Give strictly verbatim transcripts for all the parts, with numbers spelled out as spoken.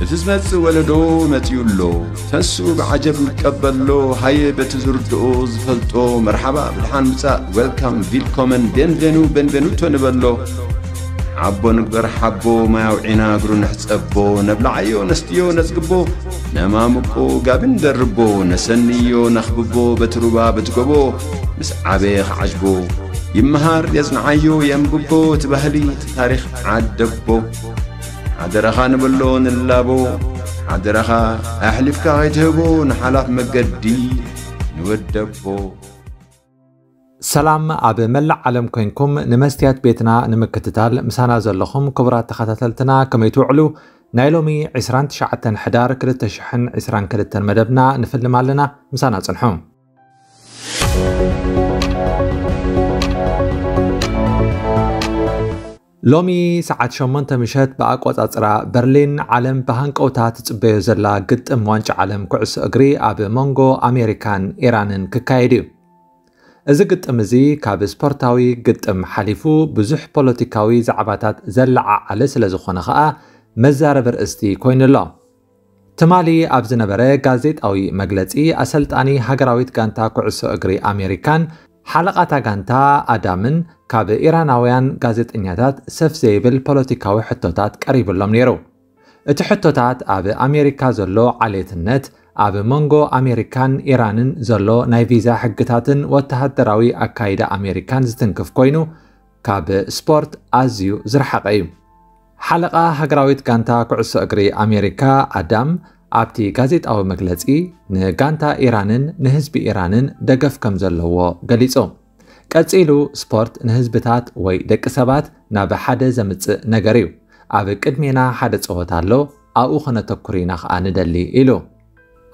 تزمت ولدو متيولو تسو بعجب متقبلو هاي بتزرد أوز فلتو مرحبا بالحان مساء ويلكم فيلكومن بينفينو بينفينوتو نبلو عبو نقبر حبو ما يوعينا قرو نحسبو نبلعيو نستيو نسقبو نمامكو قابن دربو نسنيو نخببو بتربا بتقبو مس عبيخ عجبو يمهار يزنعيو ينببو تبهلي تاريخ عدبو عدرخا نبلون اللابو عدرخا أحلفك غيتهبو نحلف مقدي نودبو سلام أبي ملع علم كوينكم نمستيات بيتنا نمكتتال مسانا زلخم كبرات تخاتتلتنا كما يتوعلو نايلومي عسران تشعتن حدار كلتا شحن عسران كلتا مدبنا نفل مالنا مسانا زلحوم لومي ساعات شمانتا مشات بأقوات أطراء برلين عالم بهانك أوتات تبيو زلا قد أموانج عالم كعس أقري أبي مونغو أمريكان إيران ككايديو إذا قد أمزي كابي سبورتاوي قد أم حليفو بزح بوليتيكاوي زعباتات زلع على سلزخونا خاء مزار برئستي كوين الله تمالي أبزنا بري غازيت أوي مقلتي أسلتاني هاقراويت كانتا كعس أقري أمريكان حلقة تغانتا أدامن كاب إيراناويان غازيت إنياتات سف زيبل بوليتيكاوي حتوتات قريب اللوم نيرو إتي حتوتات أب أمريكا زلو عليت النت أب مونغو أمريكان إيرانن زلو ناي فيزا حقتاتن وتهدراوي أكايدا أمريكان زتنكف كوينو كاب سبورت أزيو زرحقيو حلقة هقراويت غانتا كعسو أقري أمريكا أدام أبتي غازيت أو مغلزي نغانتا إيرانن نهزب إيرانن دقف كمزلو غليزو كاتسيلو سبورت نهزبتات وي دكسبات نابا حدا زمت نغريو أبي قدمينا حدا صوتالو أو خنا تكرينا خان دلي إلو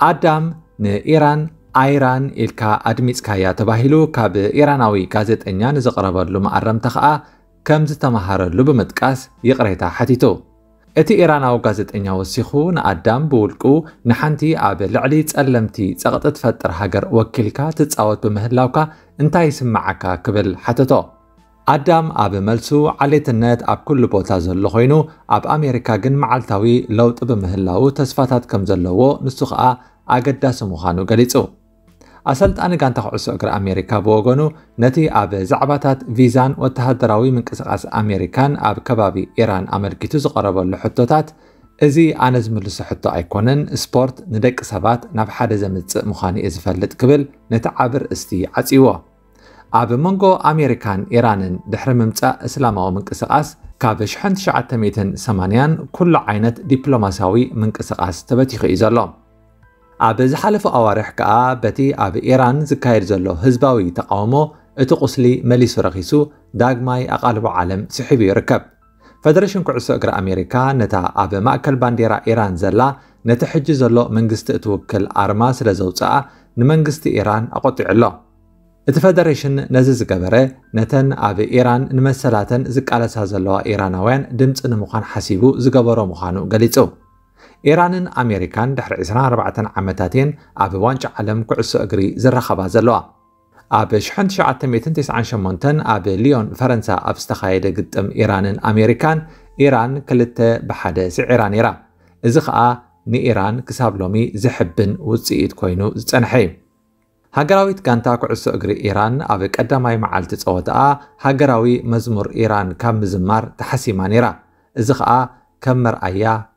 أدام نإيران إيران إلكا أدميسكايا تباهلو كاب إيراناوي غازيت إنيان زقربلو معرم تخا كمز تمهرلو بمتقاس يقريتا حتيتو إتي إيراناو غازيت إنيا وسيخو نأدام بولكو نحنتي أبي لعلي تسألمتي تسقطت فتر هاجر وكلكا تتساوت بمهلاوكا انتاي سمعكا كبل حتتو أدام أبي ملسو عليت النت أب كل بوتازل لخينو أب أمريكا جن معلتاوي لوت بمهلاو تسفاتات كمزلوو نسخا أقداس مخانو غاليتو أسلت أنا كان تخص أقرأ أمريكا بوغنو نتي أب زعباتات فيزان والتهدراوي من كسقاس أمريكان أب كبابي إيران أمريكي تزقرب اللحطوتات إزي أنا زملس حتى أيكونن سبورت ندك سبات ناب حدا زمت مخاني إذا فلت قبل نتعبر استي عتيوا أب منغو أمريكان إيران دحر ممتع إسلامو من كسقاس كاب شحن شعت ميتن سمانيان كل عينة دبلوماساوي من كسقاس تبتيخ إزالام أب زحلف أوارح كأ بتي أب إيران زكاير زلو هزباوي تقاومو اتقسلي مليس رخيسو داغماي أقالب عالم سحبي ركب فدرشن كعسو أقرأ أمريكا نتا أب مأكل بانديرا إيران زلا نتحج زلو منقست اتوكل أرماس لزوطاء نمنقست إيران أقطع الله اتفدرشن نزز قبره نتن أب إيران نمسلاتن زكالسها زلو إيرانوين دمت نموخان حسيبو زقبرو مخانو قليتو إيرانن أمريكان دحر عشرين وأربعة عامتاتين أب وانج عالم كعسو أقري زرخبا زلوا أب شحن شعات مئتين وتسعة وثمانين أب ليون فرنسا أب استخايد قدم إيرانن أمريكان إيران كلتا بحدا سعيران إيران إزخاء ني إيران كساب لومي زحبن وزيئت كوينو زتنحي هاقراوي تكانتا كعسو أقري إيران أب قدماي معالت صوتاء هاقراوي مزمور إيران كم مزمار تحسيمان إيران إزخاء كم مرأيا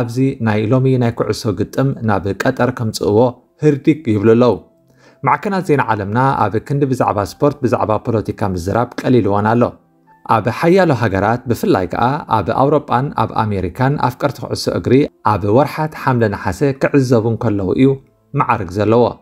أبزي نايلومي نايكوعسو قدم نابك أتر كمتقوه هرديك يبللو معكنا زين عالمنا أبي كند بزعبا سبورت بزعبا بوليتيكا مزراب كاليلوانا لو أبي حيالو هاجرات بفلايكا أبي أوروبان أبي أمريكان أفكار تخعسو أقري أبي ورحة حملة نحاسي كعزبون كاللو إيو معارك زلوه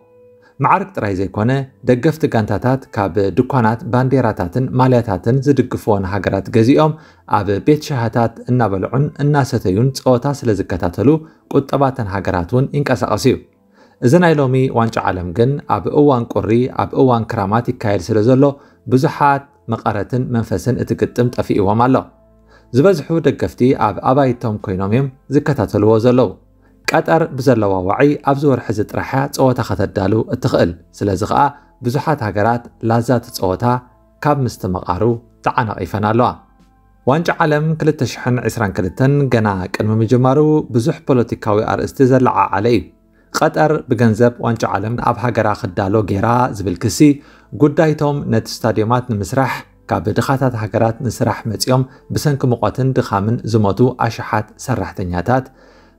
معارك تراي زيكونه دقفت قانتاتات كاب دكوانات بانديراتاتن مالياتاتن زدقفوان هاجرات جزيئهم أبي بيت شهاتات النابلعون الناستيون تسقوطاس لزكاتاتلو قطباتن هاجراتون إنكاسا أسيو زناي لومي وانش عالم جن عب أوان قري عب أوان كراماتي كايل سلزلو بزحات مقارتن منفسن اتكتم تفي ومالو زبزحو دقفتي عب أباي توم كينوميم زكتاتلو زلو قطر بزلوا وعي أبز ورحزت رحات صوتا ختدالو التخقل سلازقا بزحات هجرات لازات صوتا كاب مستمقارو تعنا ايفنالو وانج عالم كل تشحن عسران كلتن جناك الممجمارو بزح بوليتيكاوي أرستي زلعا عليه قطر بجنزب وانج عالم أبها جرا خدالو جرا زبل كسي قدايتهم نت ستاديومات نمسرح كاب دخاتات هجرات نسرح متيوم بسنك مقاتن دخامن زمتو أشحات سرحتنياتات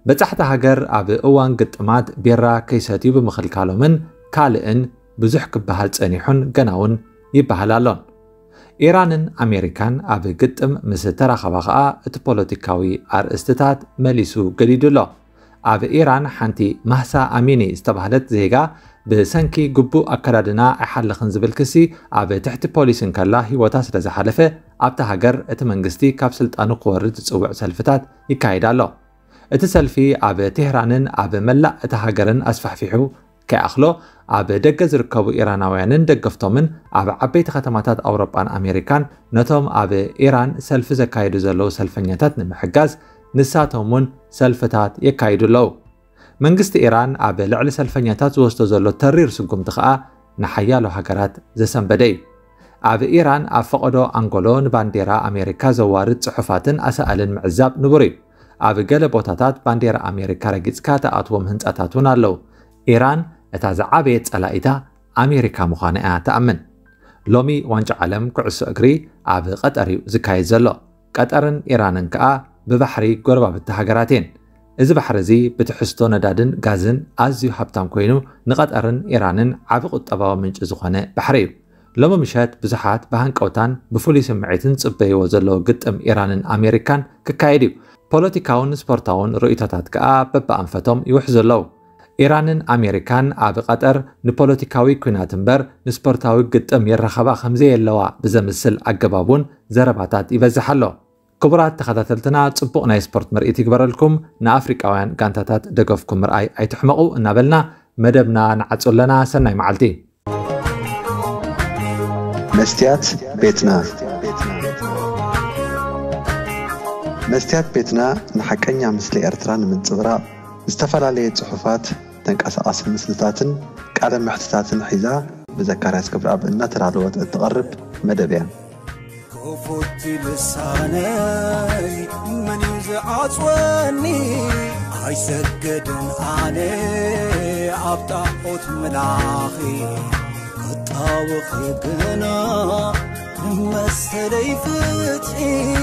بتحت هجر أب أوان قدمات بيرا كيساتي بمخلكالو من كالئن بزح كبهالت أنيحن جناون يبهلالون إيرانن أمريكان أبي قدم مثل ترخبقاء تبوليتيكاوي أرستتات مليسو قليدولو أبي إيران حانتي مهسا أميني استبهلت زيغا بسنكي قبو أكرادنا أحل خنزبل كسي أبي تحت بوليسن كالله وتاسل زحالفة أبتها قر اتمنقستي كابسلة أنقورد تسوع سلفتات يكايدالو اتسلفي أبي تهرانن أبي ملا اتهاقرن أسفح فيحو كأخلو عب دقة زركبو إيراناويانن دقفتو من عب عبيت ختماتات أوروبان أمريكان نتوم عب إيران سلف زكايدو زلو سلفنياتات نمحقاز نساتو من سلفتات يكايدو لو منقست إيران عب لعل سلفنياتات وستو زلو ترير سنكم تخاء نحيالو حقرات زسن بدي عب إيران عفقدو أنغولون بانديرا أمريكا زوارد صحفاتن أسألن معزاب نبوري عب قلبوتاتات بانديرا أمريكا رجزكاتا أتوم هنساتاتون اللو إيران اتاز عبيت الايتا امريكا مخانئه تامن لومي وانج عالم كعس اجري عب قطر زكاي زلو قطرن ايرانن كا ببحري غربا بتهاجراتين از بحر زي بتحستو ندادن غازن ازيو حبتام كوينو نقطرن ايرانن عب قطباو منج زخانه بحري لومي مشات بزحات بهنقوتان بفولي سمعيتن صبيو زلو قطم ايرانن امريكان ككايديو بوليتيكاون سبورتاون رؤيتات كا ببانفتم يوحزلو إيرانن أمريكان عب قطر نبوليتيكاوي كوناتنبر نسبورتاوي قدم يرخبا خمزي اللوا بزمسل أقبابون زرباتات يبزحلو كبرات تخاتلتنا صبقنا سبورت مرئي تكبر لكم نأفريكاوان قانتاتات دقفكم مرأي أي تحمقوا نابلنا مدبنا نعطل لنا سنة معلتي مستيات بيتنا مستيات بيتنا نحكينا مثل إرتران من صبراء استفلالية صحفات تنقصاص مسلسلاتن قال محتساتن حيزا بذكريات كبر اب ان ترالوت تقرب مدبيا كوفوت لساني من يزعص وني عيسجدن علي ابطاقوت ملاخي قطاوخ غنا مسريفتي